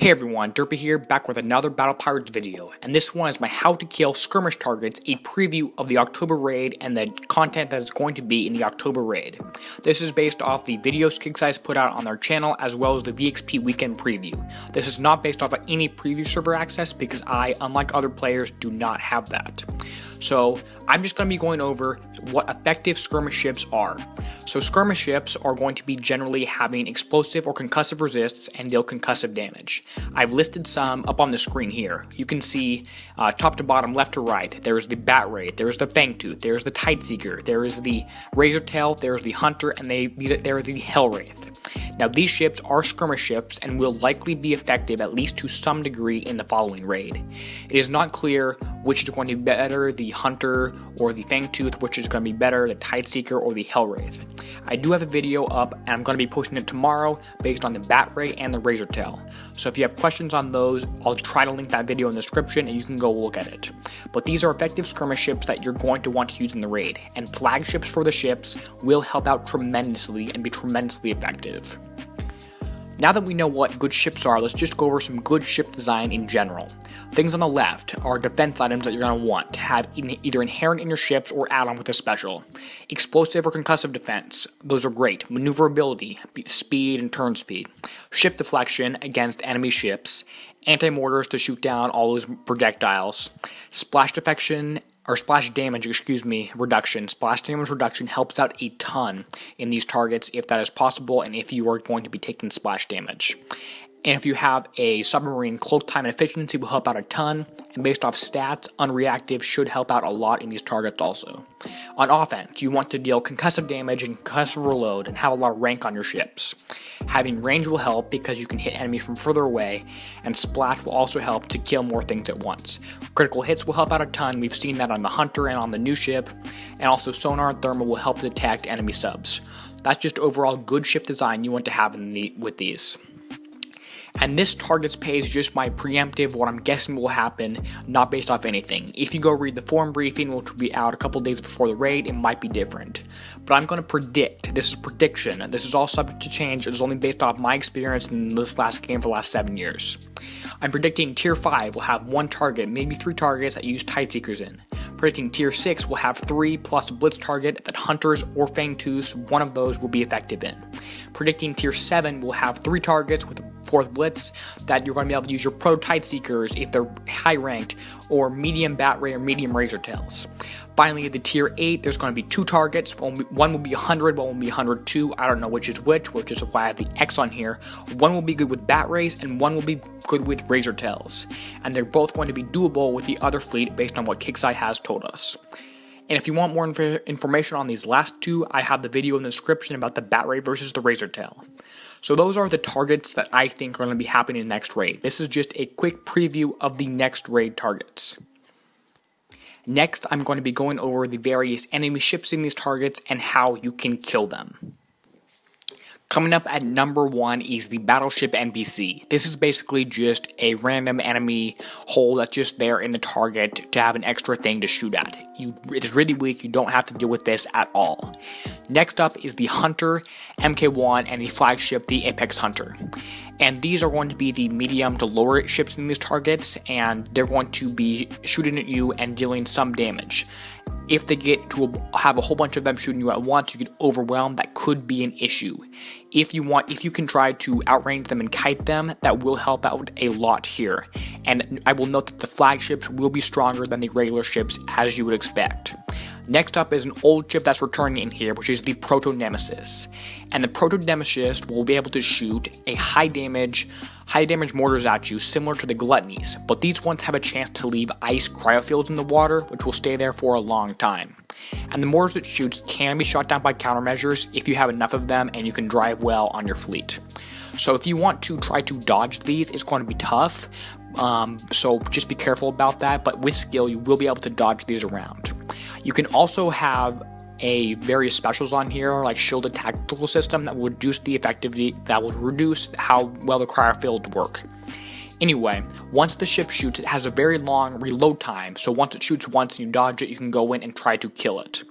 Hey everyone, Derpy here, back with another Battle Pirates video, and this one is my How to Kill Skirmish Targets, a preview of the October raid and the content that is going to be in the October raid. This is based off the videos Kixeye's put out on their channel, as well as the VXP weekend preview. This is not based off of any preview server access because I, unlike other players, do not have that. So I'm just going to be going over what effective skirmish ships are. So skirmish ships are going to be generally having explosive or concussive resists and deal concussive damage. I've listed some up on the screen here. You can see top to bottom, left to right, there's the Bat Ray, there's the Fangtooth, there's the Tide Seeker, there is the Razor Tail, there's the Hunter, and there's the Hellwraith. Now these ships are skirmish ships and will likely be effective at least to some degree in the following raid. It is not clear which is going to be better, the Hunter or the Fangtooth, which is going to be better, the Tide Seeker or the Hellwraith. I do have a video up and I'm going to be posting it tomorrow based on the Bat Ray and the Razor Tail. So if you have questions on those, I'll try to link that video in the description and you can go look at it. But these are effective skirmish ships that you're going to want to use in the raid, and flagships for the ships will help out tremendously and be tremendously effective. Now that we know what good ships are, let's just go over some good ship design in general. Things on the left are defense items that you're going to want to have either inherent in your ships or add on with a special. Explosive or concussive defense, those are great. Maneuverability, speed and turn speed. Ship deflection against enemy ships. Anti-mortars to shoot down all those projectiles. Splash damage reduction helps out a ton in these targets if that is possible and if you are going to be taking splash damage. And if you have a submarine, cloak time and efficiency will help out a ton, and based off stats, unreactive should help out a lot in these targets also. On offense, you want to deal concussive damage and concussive reload and have a lot of rank on your ships. Having range will help because you can hit enemies from further away, and splash will also help to kill more things at once. Critical hits will help out a ton, we've seen that on the Hunter and on the new ship, and also sonar and thermal will help detect enemy subs. That's just overall good ship design you want to have with these. And this targets page is just my preemptive, what I'm guessing will happen, not based off anything. If you go read the forum briefing, which will be out a couple days before the raid, it might be different. But I'm going to predict, this is prediction, this is all subject to change, it's only based off my experience in this last game for the last 7 years. I'm predicting tier 5 will have one target, maybe 3 targets that you use Tide Seekers in. Predicting tier 6 will have 3 plus a blitz target that Hunters or Fangtooths, one of those will be effective in. Predicting tier 7 will have 3 targets with a 4th blitz that you're going to be able to use your Proto Tide Seekers if they're high ranked, or medium Bat Ray or medium Razor Tails. Finally, the tier 8, there's going to be 2 targets. One will be 100, one will be 102. I don't know which is which is why I have the X on here. One will be good with Bat Rays and one will be good with Razor Tails. And they're both going to be doable with the other fleet based on what Kixeye has told us. And if you want more information on these last two, I have the video in the description about the Bat Ray versus the Razor Tail. So those are the targets that I think are going to be happening in the next raid. This is just a quick preview of the next raid targets. Next, I'm going to be going over the various enemy ships in these targets and how you can kill them. Coming up at number 1 is the Battleship NPC. This is basically just a random enemy hole that's just there in the target to have an extra thing to shoot at. It's really weak, you don't have to deal with this at all. Next up is the Hunter, MK1, and the flagship, the Apex Hunter. And these are going to be the medium to lower ships in these targets, and they're going to be shooting at you and dealing some damage. If they get to have a whole bunch of them shooting you at once, you get overwhelmed. That could be an issue. If you can try to outrange them and kite them, that will help out a lot here. And I will note that the flagships will be stronger than the regular ships, as you would expect. Next up is an old ship that's returning in here, which is the Proto Nemesis. And the Proto Nemesis will be able to shoot a high damage mortars at you, similar to the Gluttonies, but these ones have a chance to leave ice cryofields in the water, which will stay there for a long time. And the mortars it shoots can be shot down by countermeasures if you have enough of them and you can drive well on your fleet. So if you want to try to dodge these, it's going to be tough, so just be careful about that, but with skill you will be able to dodge these around. You can also have various specials on here, like shielded tactical system that will reduce the effectivity, that will reduce how well the cryofields work. Anyway, once the ship shoots, it has a very long reload time, so once it shoots once and you dodge it, you can go in and try to kill it.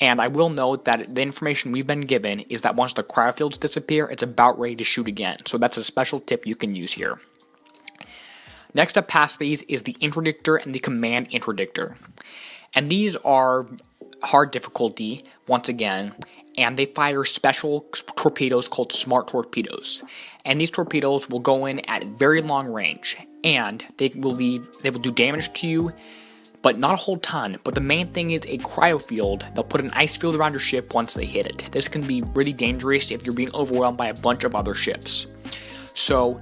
And I will note that the information we've been given is that once the cryofields disappear, it's about ready to shoot again, so that's a special tip you can use here. Next up past these is the Interdictor and the Command Interdictor. And these are hard difficulty, once again, and they fire special torpedoes called smart torpedoes. And these torpedoes will go in at very long range, and they will do damage to you, but not a whole ton. But the main thing is a cryo field. They'll put an ice field around your ship once they hit it. This can be really dangerous if you're being overwhelmed by a bunch of other ships. So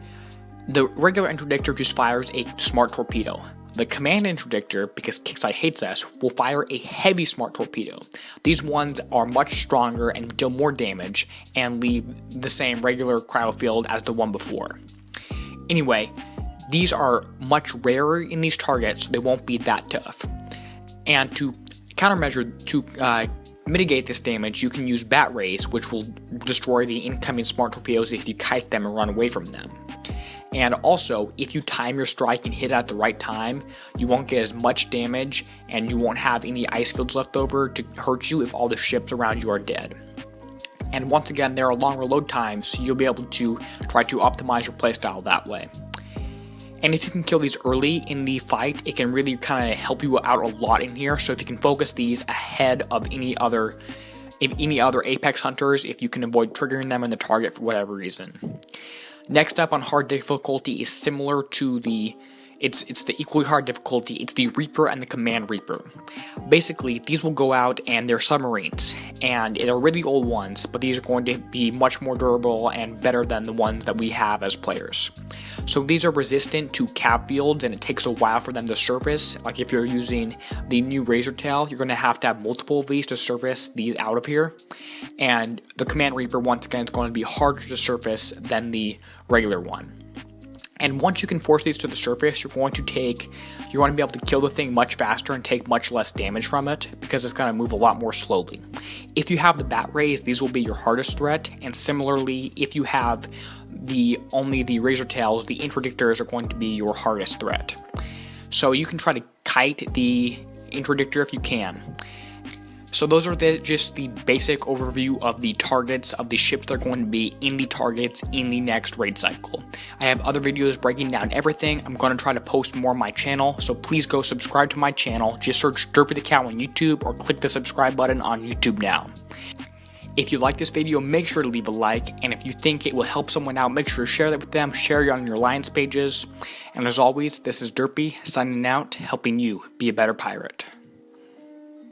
the regular Interdictor just fires a smart torpedo. The Command Interdictor, because Kixeye hates us, will fire a heavy smart torpedo. These ones are much stronger and deal more damage and leave the same regular cryo field as the one before. Anyway, these are much rarer in these targets, so they won't be that tough. And to countermeasure, to mitigate this damage, you can use Bat Rays, which will destroy the incoming smart torpedoes if you kite them and run away from them. And also, if you time your strike and hit it at the right time, you won't get as much damage and you won't have any ice fields left over to hurt you if all the ships around you are dead. And once again, there are long reload times, so you'll be able to try to optimize your playstyle that way. And if you can kill these early in the fight, it can really kind of help you out a lot in here. So if you can focus these ahead of any other Apex Hunters, if you can avoid triggering them in the target for whatever reason. Next up on hard difficulty is similar to the, it's the equally hard difficulty, it's the Reaper and the Command Reaper. Basically, these will go out and they're submarines, and they're really old ones, but these are going to be much more durable and better than the ones that we have as players. So these are resistant to cap fields, and it takes a while for them to surface. Like if you're using the new Razor Tail, you're going to have multiple of these to surface these out of here. And the Command Reaper, once again, is going to be harder to surface than the regular one. And once you can force these to the surface, you're going to be able to kill the thing much faster and take much less damage from it, because it's going to move a lot more slowly. If you have the Bat Rays, these will be your hardest threat, and similarly, if you have only the Razor Tails, the Interdictors are going to be your hardest threat. So you can try to kite the Interdictor if you can. So those are just the basic overview of the targets of the ships that are going to be in the targets in the next raid cycle. I have other videos breaking down everything. I'm going to try to post more on my channel, so please go subscribe to my channel. Just search Derpy the Cow on YouTube or click the subscribe button on YouTube now. If you like this video, make sure to leave a like, and if you think it will help someone out, make sure to share that with them, share it on your alliance pages. And as always, this is Derpy signing out, helping you be a better pirate.